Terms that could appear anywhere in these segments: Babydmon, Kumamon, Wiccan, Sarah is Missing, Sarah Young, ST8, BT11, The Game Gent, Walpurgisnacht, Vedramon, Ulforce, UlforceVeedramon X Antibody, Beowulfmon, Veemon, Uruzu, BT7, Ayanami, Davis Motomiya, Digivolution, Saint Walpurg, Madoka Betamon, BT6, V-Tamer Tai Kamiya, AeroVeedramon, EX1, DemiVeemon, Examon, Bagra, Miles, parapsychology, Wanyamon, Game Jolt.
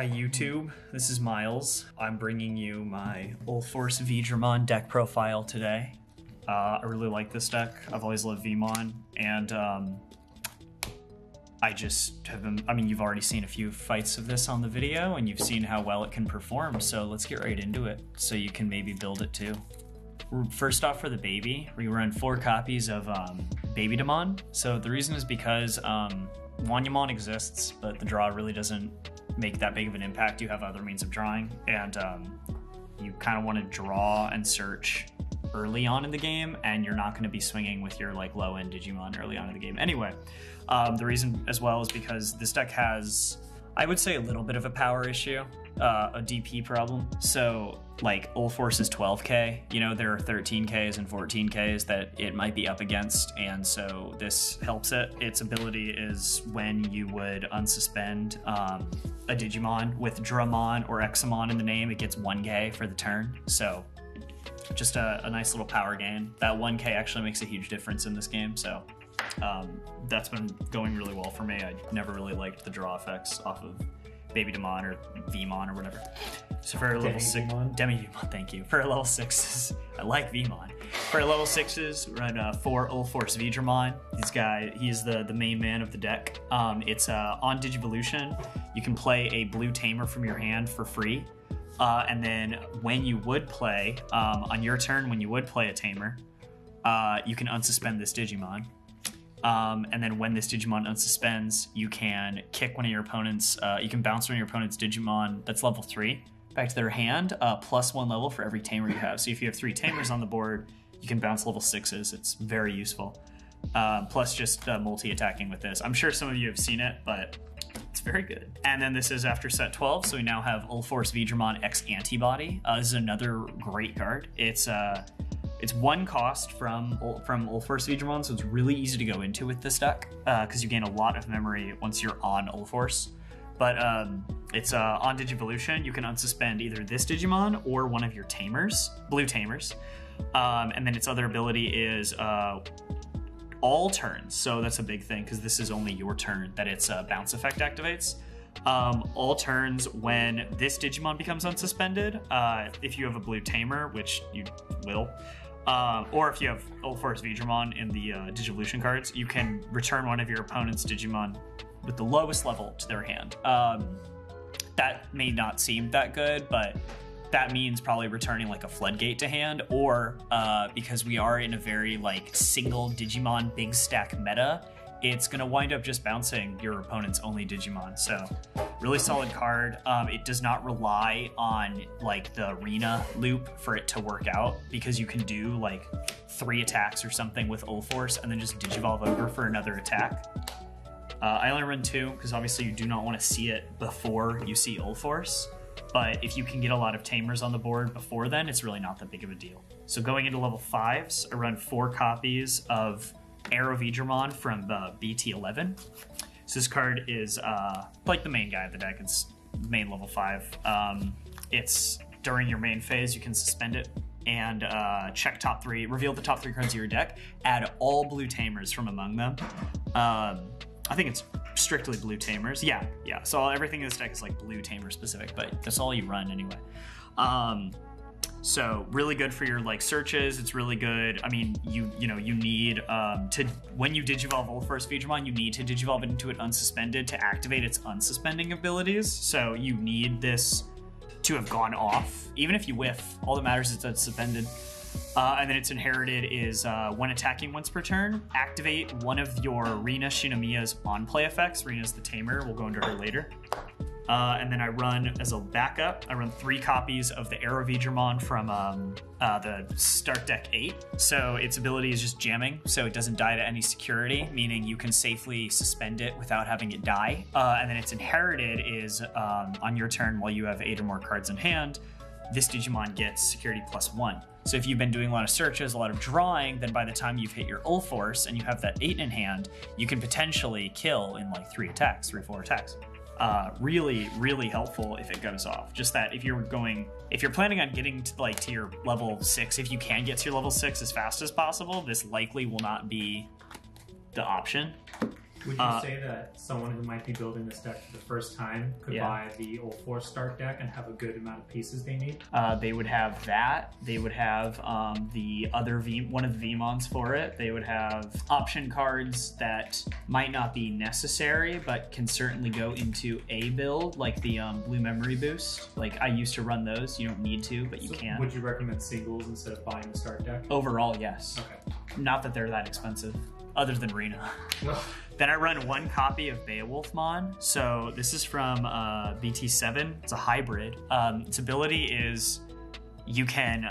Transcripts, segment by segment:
Hi YouTube, this is Miles. I'm bringing you my UlforceVeedramon deck profile today. I really like this deck. I've always loved Veemon, and I just have been, you've already seen a few fights of this on the video and you've seen how well it can perform, so let's get right into it so you can maybe build it too. First off, for the baby, we run 4 copies of Babydmon. So the reason is because Wanyamon exists, but the draw really doesn't make that big of an impact. You have other means of drawing, and you kind of want to draw and search early on in the game, and you're not going to be swinging with your like low-end Digimon early on in the game. Anyway, the reason as well is because this deck has, I would say, a little bit of a power issue, a DP problem. So like Ulforce is 12k, you know, there are 13ks and 14ks that it might be up against, and so this helps it. Its ability is when you would unsuspend a Digimon with Dramon or Examon in the name, it gets 1k for the turn. So just a nice little power gain. That 1k actually makes a huge difference in this game, so that's been going really well for me. I never really liked the draw effects off of Babydmon or Veemon or whatever. So for level 6, DemiVeemon, thank you. For level 6s, I like Veemon. For level 6s, we're on 4 UlforceVeedramon. This guy, he is the main man of the deck. It's on Digivolution. You can play a blue tamer from your hand for free, and then when you would play on your turn, when you would play a tamer, you can unsuspend this Digimon. And then when this Digimon unsuspends, you can kick one of your opponents, you can bounce one of your opponent's Digimon that's level 3 back to their hand, plus 1 level for every tamer you have. So if you have 3 tamers on the board, you can bounce level 6s. It's very useful. Plus just multi-attacking with this. I'm sure some of you have seen it, but it's very good. And then this is after set 12, so we now have UlforceVeedramon X Antibody. This is another great card. It's 1 cost from UlforceVeedramon, so it's really easy to go into with this deck because you gain a lot of memory once you're on Ulforce. But it's on Digivolution. You can unsuspend either this Digimon or one of your tamers, blue tamers. And then its other ability is all turns. So that's a big thing because this is only your turn that its bounce effect activates. All turns when this Digimon becomes unsuspended, if you have a blue tamer, which you will, or if you have UlforceVeedramon in the Digivolution cards, you can return one of your opponent's Digimon with the lowest level to their hand. That may not seem that good, but that means probably returning like a floodgate to hand, or because we are in a very like single Digimon big stack meta, it's gonna wind up just bouncing your opponent's only Digimon. So really solid card. It does not rely on like the Rena loop for it to work out, because you can do like 3 attacks or something with Ulforce and then just Digivolve over for another attack. I only run 2 because obviously you do not want to see it before you see Ulforce, but if you can get a lot of tamers on the board before then, it's really not that big of a deal. So going into level 5s, I run 4 copies of AeroVeedramon from BT11. So this card is like the main guy of the deck. It's main level 5. It's during your main phase, you can suspend it and check top 3, reveal the top 3 cards of your deck, add all blue tamers from among them. I think it's strictly blue tamers. Yeah. So everything in this deck is like blue tamer specific, but that's all you run anyway. So really good for your like searches. It's really good. I mean, you know, you need to, when you Digivolve UlforceVeedramon, you need to Digivolve it into an unsuspended to activate its unsuspending abilities. So you need this to have gone off. Even if you whiff, all that matters is that it's suspended. And then it's inherited is when attacking once per turn, activate one of your Rena Shinomiya's on-play effects. Rena's the tamer, we'll go into her later. And then I run, as a backup, I run 3 copies of the AeroVeedramon from the Start Deck 8. So its ability is just jamming, so it doesn't die to any security, meaning you can safely suspend it without having it die. And then its inherited is on your turn, while you have 8 or more cards in hand, this Digimon gets security +1. So if you've been doing a lot of searches, a lot of drawing, then by the time you've hit your Ulforce and you have that 8 in hand, you can potentially kill in like 3 or 4 attacks. Really, really helpful if it goes off. Just that if you're planning on getting to like to your level 6, if you can get to your level 6 as fast as possible, this likely will not be the option. Would you say that someone who might be building this deck for the first time could buy the Ulfor start deck and have a good amount of pieces they need? They would have that. They would have the other one of the Veemons for it. They would have option cards that might not be necessary, but can certainly go into a build, like the Blue Memory Boost. Like I used to run those. You don't need to, but you can. Would you recommend singles instead of buying the start deck? Overall, yes. Okay. Not that they're that expensive. Other than Rena. Then I run one copy of Beowulfmon. So this is from BT7. It's a hybrid. Its ability is you can,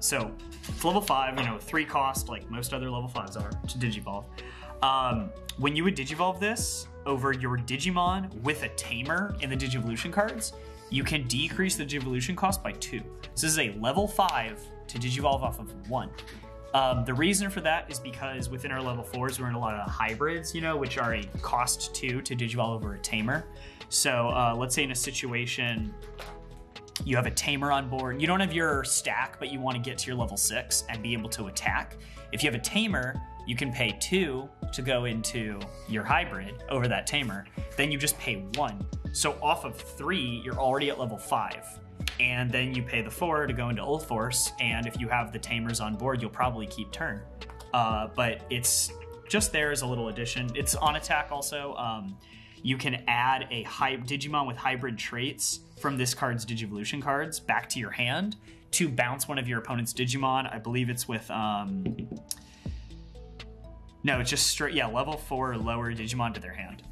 so it's level 5, you know, 3 cost like most other level 5s are to Digivolve. When you would Digivolve this over your Digimon with a Tamer in the Digivolution cards, you can decrease the Digivolution cost by 2. So this is a level 5 to Digivolve off of 1. The reason for that is because within our level 4s, we're in a lot of hybrids, you know, which are a cost 2 to Digivolve over a Tamer. So let's say in a situation, you have a Tamer on board. You don't have your stack, but you want to get to your level 6 and be able to attack. If you have a Tamer, you can pay 2 to go into your hybrid over that Tamer. Then you just pay 1. So off of 3, you're already at level 5. And then you pay the 4 to go into Ulforce, and if you have the Tamers on board, you'll probably keep turn. But it's just there as a little addition. It's on attack also. You can add a Digimon with hybrid traits from this card's Digivolution cards back to your hand to bounce one of your opponent's Digimon. I believe it's with... no, it's just straight, yeah, level 4 or lower Digimon to their hand.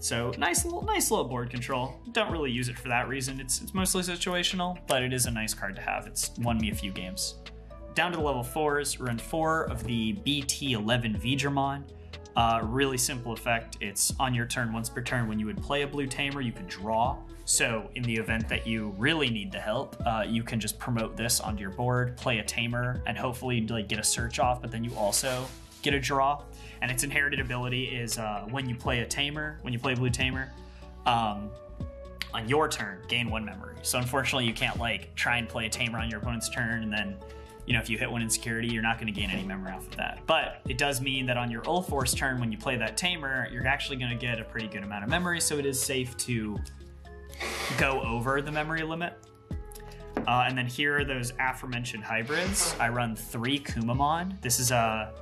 So nice little board control. Don't really use it for that reason. It's mostly situational, but it is a nice card to have. It's won me a few games. Down to the level 4s, run 4 of the BT11 Vedramon. Really simple effect. It's on your turn once per turn. When you would play a blue Tamer, you can draw. So in the event that you really need the help, you can just promote this onto your board, play a Tamer, and hopefully like get a search off, but then you also get a draw. And its inherited ability is when you play a Tamer, when you play a blue Tamer, on your turn, gain 1 memory. So unfortunately, you can't like try and play a Tamer on your opponent's turn, and then, you know, if you hit one in security, you're not going to gain any memory off of that. But it does mean that on your Ulforce turn, when you play that Tamer, you're actually going to get a pretty good amount of memory, so it is safe to go over the memory limit. And then here are those aforementioned hybrids. I run 3 Kumamon. This is a...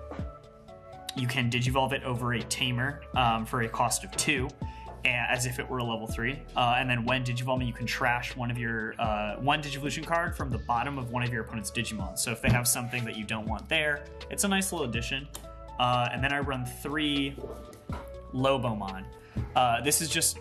You can Digivolve it over a Tamer for a cost of 2, as if it were a level 3. And then when Digivolving, you can trash one of your one Digivolution card from the bottom of one of your opponent's Digimon. So if they have something that you don't want there, it's a nice little addition. And then I run 3 LoboMon. This is just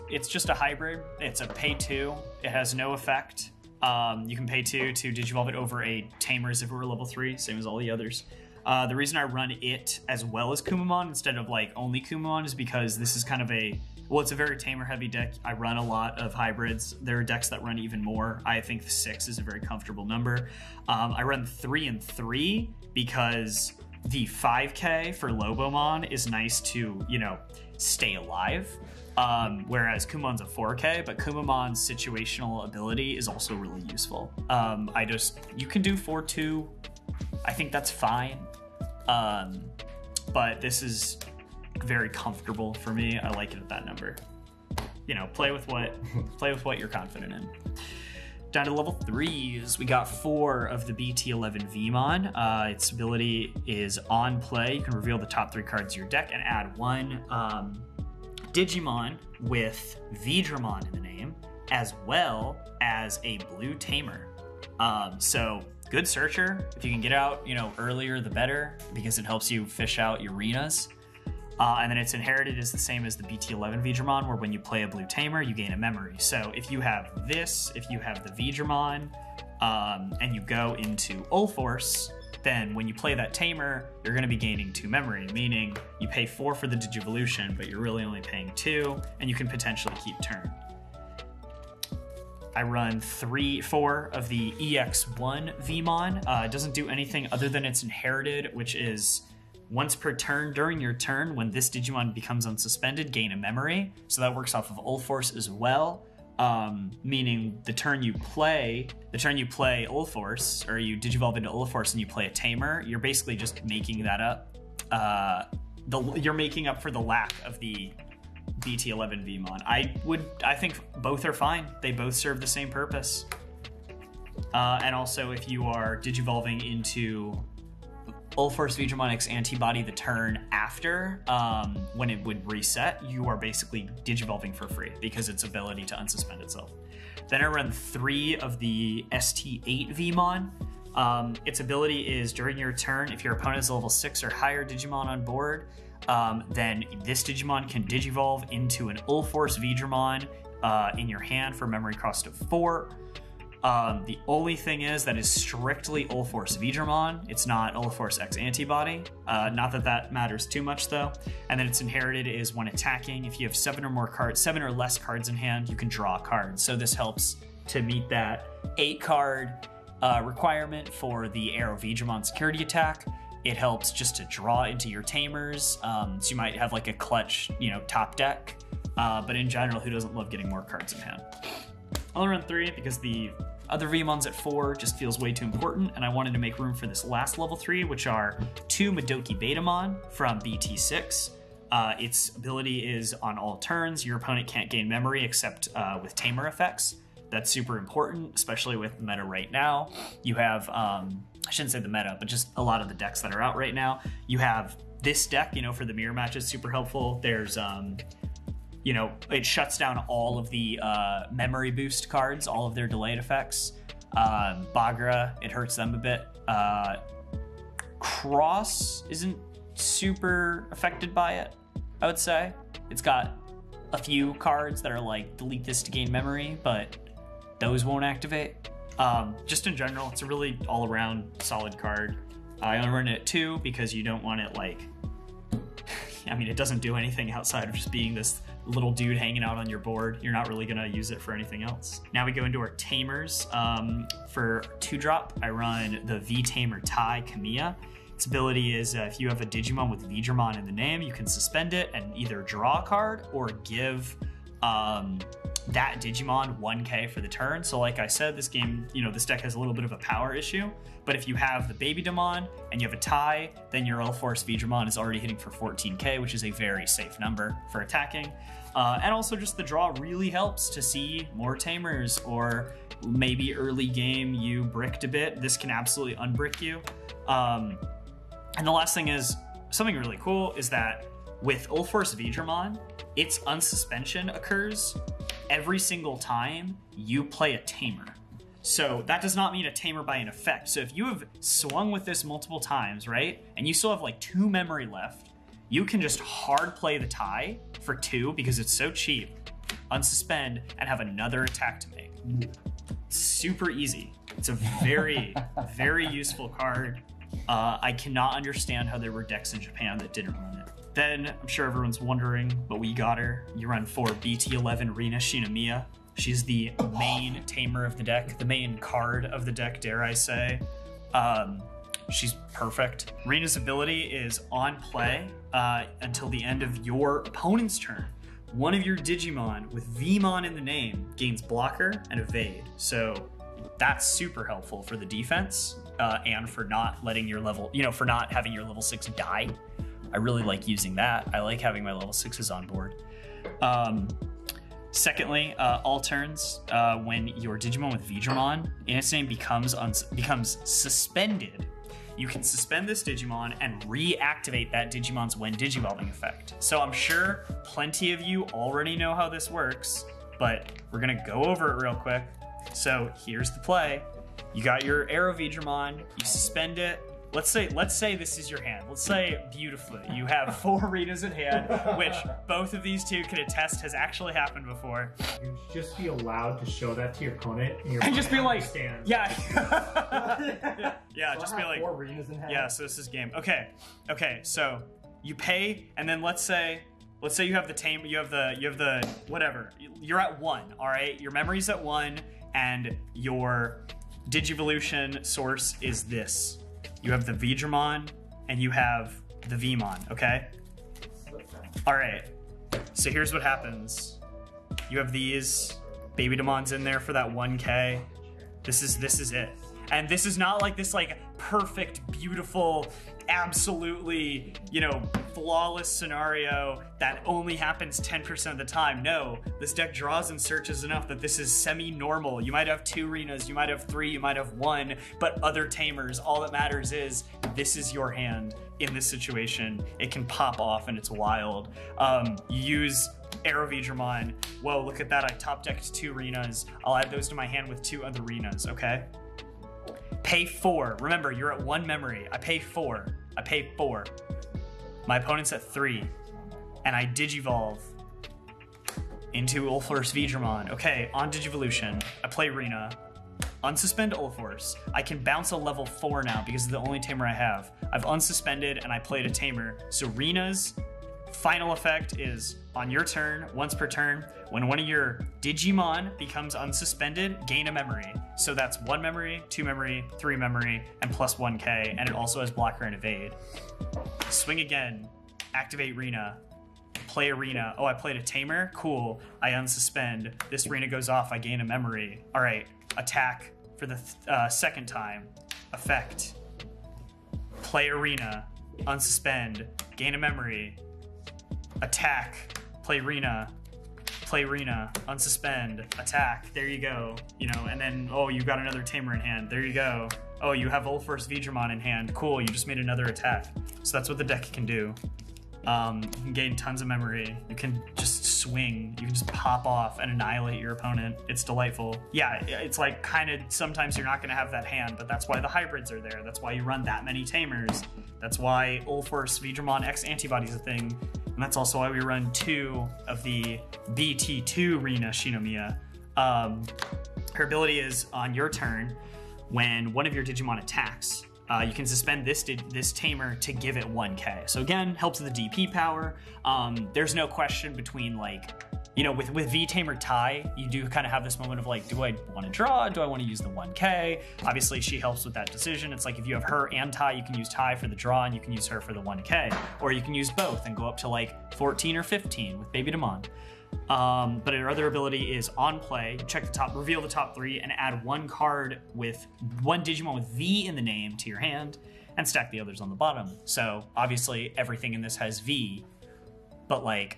a hybrid. It's a pay 2. It has no effect. You can pay 2 to Digivolve it over a Tamer as if it were a level 3, same as all the others. The reason I run it as well as Kumamon instead of like only Kumamon is because this is kind of a, well, it's a very Tamer heavy deck. I run a lot of hybrids. There are decks that run even more. I think 6 is a very comfortable number. I run 3 and 3 because the 5K for Lobomon is nice to, you know, stay alive. Whereas Kumamon's a 4K, but Kumamon's situational ability is also really useful. You can do 4-2. I think that's fine. But this is very comfortable for me. I like it at that number. You know, play with what you're confident in. Down to level 3s, we got 4 of the BT11 Veemon. Its ability is on play. You can reveal the top 3 cards of your deck and add 1 Digimon with Vedramon in the name, as well as a blue Tamer. So good searcher. If you can get out, you know, earlier the better, because it helps you fish out your Renas. And then its inherited is the same as the BT11 Vedramon, where when you play a blue Tamer, you gain a memory. So if you have this, if you have the Vedramon, and you go into Ulforce, then when you play that Tamer, you're going to be gaining 2 memory, meaning you pay 4 for the Digivolution, but you're really only paying 2, and you can potentially keep turn. I run 4 of the EX1 Veemon. It doesn't do anything other than its inherited, which is once per turn during your turn, when this Digimon becomes unsuspended, gain a memory. So that works off of Ulforce as well, meaning the turn you play Ulforce, or you Digivolve into Ulforce and you play a Tamer, you're basically just making that up. you're making up for the lack of the BT11 Veemon. I think both are fine. They both serve the same purpose. And also, if you are digivolving into UlforceVeedramon X Antibody the turn after, when it would reset, you are basically digivolving for free because its ability to unsuspend itself. Then I run 3 of the ST8 Veemon. Its ability is during your turn, if your opponent is level 6 or higher Digimon on board, then this Digimon can digivolve into an UlforceVeedramon in your hand for memory cost of 4. The only thing is that is strictly UlforceVeedramon. It's not Ulforce X Antibody. Not that that matters too much though. And then it's inherited is when attacking. If you have 7 or less cards in hand, you can draw a card. So this helps to meet that 8-card requirement for the AeroVeedramon security attack. It helps just to draw into your tamers. So you might have like a clutch, top deck. But in general, who doesn't love getting more cards in hand? I'll run 3 because the other Veemon's at 4 just feels way too important, and I wanted to make room for this last level 3, which are 2 Madoka Betamon from BT6. Its ability is on all turns. Your opponent can't gain memory except with tamer effects. That's super important, especially with the meta right now. You have, I shouldn't say the meta, but just a lot of the decks that are out right now. You have this deck, for the mirror matches, super helpful. There's, it shuts down all of the memory boost cards, all of their delayed effects. Bagra, it hurts them a bit. Cross isn't super affected by it, I would say. It's got a few cards that are like, delete this to gain memory, but those won't activate. Just in general, it's a really all-around solid card. I only run it at 2 because you don't want it like... it doesn't do anything outside of just being this little dude hanging out on your board. You're not really gonna use it for anything else. Now we go into our tamers. For 2-drop, I run the V-Tamer Tai Kamiya. Its ability is if you have a Digimon with Vedramon in the name, you can suspend it and either draw a card or give that Digimon 1k for the turn. So like I said, this game, this deck has a little bit of a power issue, but if you have the Babydmon and you have a tie, then your UlforceVeedramon is already hitting for 14k, which is a very safe number for attacking. And also just the draw really helps to see more tamers, or maybe early game you bricked a bit. This can absolutely unbrick you. And the last thing is, something really cool is that with UlforceVeedramon, its unsuspension occurs every single time you play a tamer. So that does not mean a tamer by an effect. So if you have swung with this multiple times, right, and you still have like 2 memory left, you can just hard play the tie for 2 because it's so cheap, unsuspend, and have another attack to make. Super easy. It's a very, very useful card. I cannot understand how there were decks in Japan that didn't run it. Then, I'm sure everyone's wondering, but we got her. You run 4 BT11 Rena Shinomiya. She's the main tamer of the deck, the main card of the deck, dare I say. She's perfect. Rena's ability is on play until the end of your opponent's turn. One of your Digimon with Veemon in the name gains blocker and evade. So that's super helpful for the defense and for not letting your level, for not having your level 6 die. I really like using that. I like having my level 6s on board. Secondly, all turns, when your Digimon with Vedramon in its name becomes suspended, you can suspend this Digimon and reactivate that Digimon's when digivolving effect. So I'm sure plenty of you already know how this works, but we're gonna go over it real quick. So here's the play. You got your AeroVeedramon, you suspend it. Let's say this is your hand. Let's say beautifully you have 4 Renas in hand, which both of these two can attest has actually happened before. You should just be allowed to show that to your opponent, and your just be like, understands. Yeah, yeah, so just be like, 4 Renas in hand. Yeah, so this is game. Okay. So you pay, and then let's say you have the tame, you have the whatever. You're at 1. All right, your memory's at 1, and your Digivolution source is this. You have the Vedramon and you have the Veemon, okay? All right, so here's what happens. You have these Babydmons in there for that 1K. This is it. And this is not like this like perfect, beautiful, absolutely, you know, flawless scenario that only happens 10% of the time. No, this deck draws and searches enough that this is semi-normal. You might have 2 Renas, you might have 3, you might have 1, but other Tamers, all that matters is this is your hand in this situation. It can pop off and it's wild. You use AeroVeedramon. Whoa, look at that, I top decked 2 Renas. I'll add those to my hand with 2 other Renas, okay? Pay 4. Remember, you're at 1 memory. I pay 4. I pay 4. My opponent's at 3. And I Digivolve into UlforceVeedramon. Okay, on Digivolution, I play Rena. Unsuspend Ulforce. I can bounce a level 4 now because it's the only Tamer I have. I've unsuspended and I played a Tamer. So Rena's final effect is on your turn, once per turn, when one of your Digimon becomes unsuspended, gain a memory. So that's 1 memory, 2 memory, 3 memory, and plus 1k, and it also has blocker and evade. Swing again, activate Rena, play a Rena. Oh, I played a Tamer? Cool, I unsuspend. This Rena goes off, I gain a memory. All right, attack for the second time. Effect, play a Rena, unsuspend, gain a memory, attack, play Rena, unsuspend, attack, there you go. You know, and then, oh, you got another Tamer in hand, there you go. Oh, you have UlforceVeedramon in hand, cool, you just made another attack. So that's what the deck can do. You can gain tons of memory, you can just swing, you can just pop off and annihilate your opponent. It's delightful. Yeah, it's like kind of, sometimes you're not gonna have that hand, but that's why the hybrids are there, that's why you run that many Tamers, that's why UlforceVeedramon X Antibody is a thing. And that's also why we run 2 of the BT2 Rena Shinomiya. Her ability is on your turn, when one of your Digimon attacks, you can suspend this Tamer to give it 1k. So again, helps with the DP power. There's no question between, like, you know, with V-Tamer Tai, you do kind of have this moment of like, do I want to draw? Do I want to use the 1k? Obviously, she helps with that decision. It's like if you have her and Tai, you can use Tai for the draw and you can use her for the 1k. Or you can use both and go up to like 14 or 15 with Babydmon. But her other ability is on play, check the top, reveal the top 3, and add 1 card with 1 Digimon with V in the name to your hand and stack the others on the bottom. So obviously, everything in this has V, but like,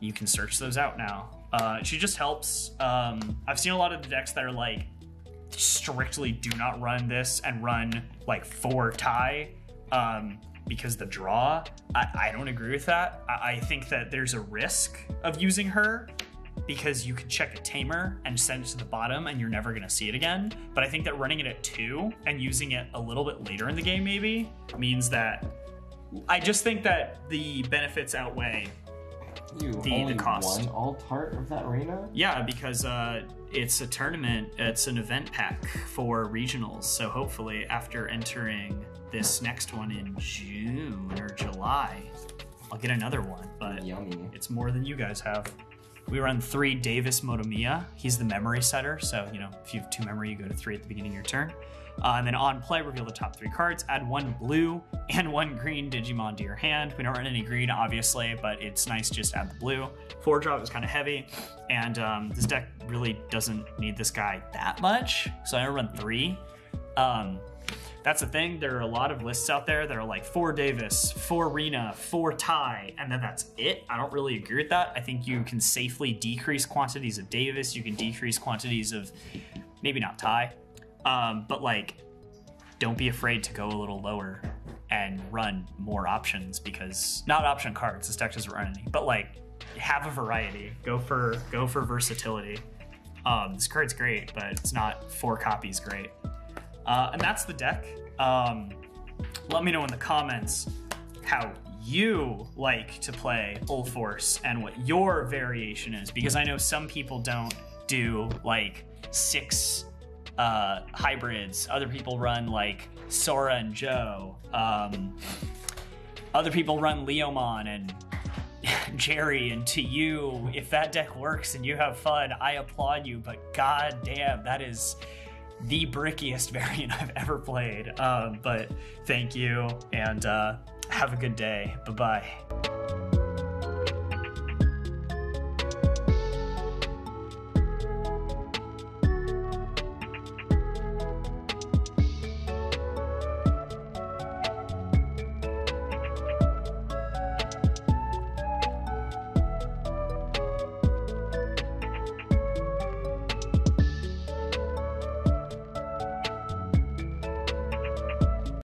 you can search those out now. She just helps. I've seen a lot of the decks that are like, strictly do not run this and run like 4 tie because the draw. I don't agree with that. I think that there's a risk of using her because you could check a Tamer and send it to the bottom and you're never gonna see it again. But I think that running it at 2 and using it a little bit later in the game maybe means that, I just think that the benefits outweigh the cost. One all part of that arena? Yeah, because it's a tournament, it's an event pack for regionals, so hopefully after entering this next one in June or July, I'll get another one, but yummy. It's more than you guys have. We run 3 Davis Motomiya. He's the memory setter, so you know, if you have 2 memory, you go to 3 at the beginning of your turn. And then on play, reveal the top 3 cards, add 1 blue and 1 green Digimon to your hand. We don't run any green, obviously, but it's nice just add the blue. 4-drop is kind of heavy, and this deck really doesn't need this guy that much, so I run 3. That's the thing, there are a lot of lists out there that are like 4 Davis, 4 Rena, 4 Tai, and then that's it. I don't really agree with that. I think you can safely decrease quantities of Davis, you can decrease quantities of, maybe not Tai, but like, don't be afraid to go a little lower and run more options, because not option cards, this deck doesn't run any, but like, have a variety, go for versatility. This card's great, but it's not 4 copies great. And that's the deck. Let me know in the comments how you like to play Ulforce and what your variation is, because I know some people don't do like 6 hybrids. Other people run like Sora and Joe. Other people run Leomon and Jerry, and to you, if that deck works and you have fun, I applaud you, but god damn, that is the brickiest variant I've ever played. But thank you, and have a good day. Bye-bye.